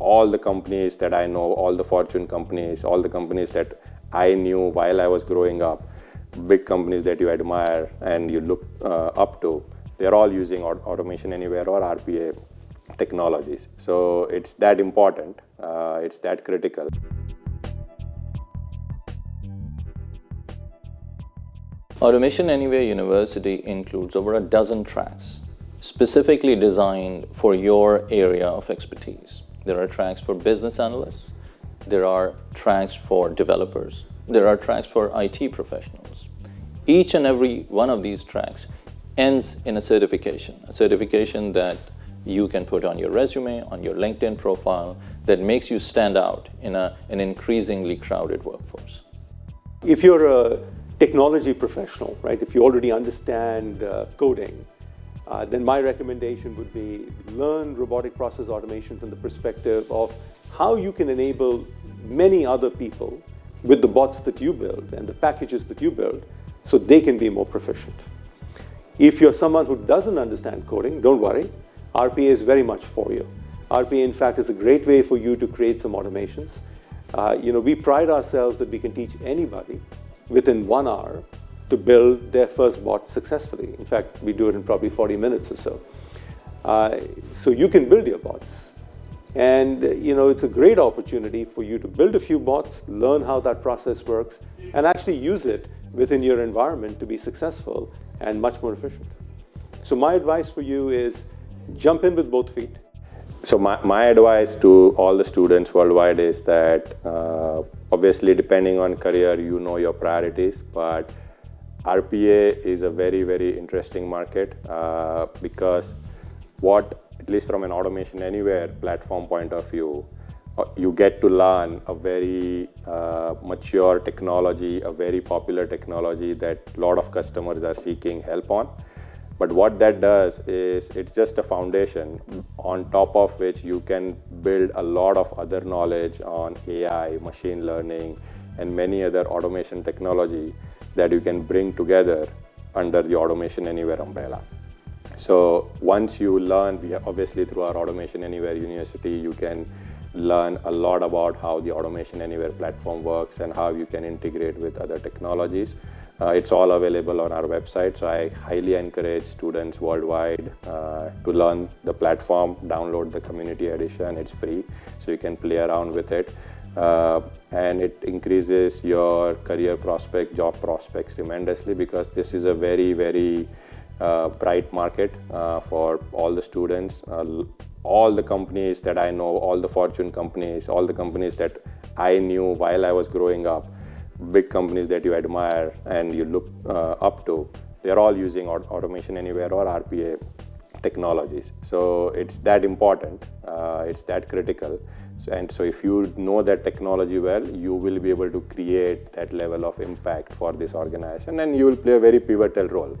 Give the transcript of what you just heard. all the companies that I know, all the Fortune companies, all the companies that I knew while I was growing up, big companies that you admire and you look up to, they're all using Automation Anywhere or RPA technologies. So it's that important, it's that critical. Automation Anywhere University includes over a dozen tracks specifically designed for your area of expertise. There are tracks for business analysts, there are tracks for developers, there are tracks for IT professionals. Each and every one of these tracks ends in a certification that you can put on your resume, on your LinkedIn profile, that makes you stand out in an increasingly crowded workforce. If you're a technology professional, right? If you already understand coding, then my recommendation would be learn robotic process automation from the perspective of how you can enable many other people with the bots that you build and the packages that you build so they can be more proficient. If you're someone who doesn't understand coding, don't worry, RPA is very much for you. RPA, in fact, is a great way for you to create some automations. We pride ourselves that we can teach anybody within 1 hour to build their first bot successfully. In fact, we do it in probably 40 minutes or so. So you can build your bots. And it's a great opportunity for you to build a few bots, learn how that process works, and actually use it within your environment to be successful and much more efficient. So my advice for you is jump in with both feet. So my advice to all the students worldwide is that obviously, depending on career, you know your priorities, but RPA is a very, very interesting market because at least from an Automation Anywhere platform point of view, you get to learn a very mature technology, a very popular technology that a lot of customers are seeking help on. But what that does is it's just a foundation on top of which you can build a lot of other knowledge on AI, machine learning, and many other automation technology that you can bring together under the Automation Anywhere umbrella. So once you learn, obviously through our Automation Anywhere University, you can learn a lot about how the Automation Anywhere platform works and how you can integrate with other technologies. It's all available on our website, so I highly encourage students worldwide to learn the platform, download the community edition, it's free, so you can play around with it. And it increases your career prospect, job prospects tremendously because this is a very, very bright market for all the students. All the companies that I know, all the Fortune companies, all the companies that I knew while I was growing up, big companies that you admire and you look up to, they're all using Automation Anywhere or RPA technologies. So it's that important, it's that critical. And so if you know that technology well, you will be able to create that level of impact for this organization and you will play a very pivotal role.